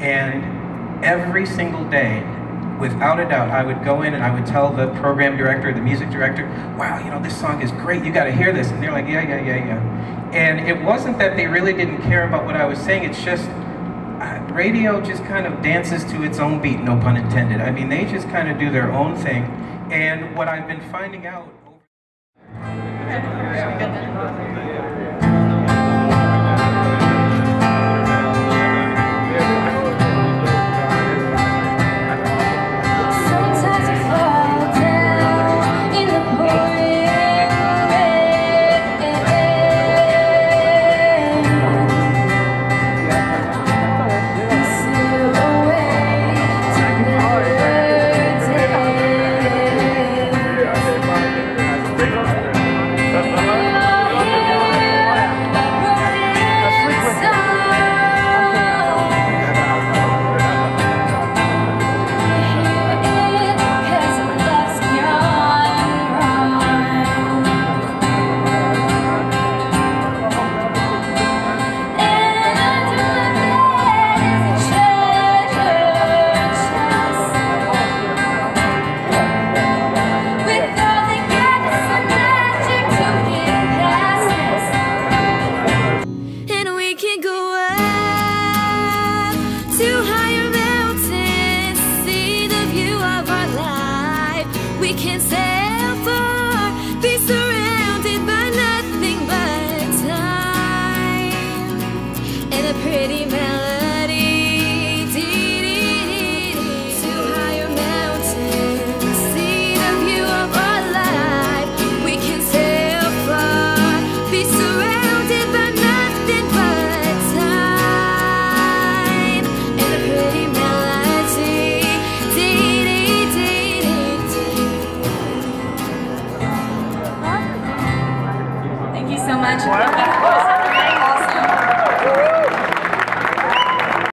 And every single day, without a doubt, I would go in and I would tell the program director, the music director, wow, you know, this song is great, you gotta hear this. And they're like, yeah. And it wasn't that they really didn't care about what I was saying, it's just, radio just kind of dances to its own beat, no pun intended. I mean, they just kind of do their own thing. And what I've been finding out so much.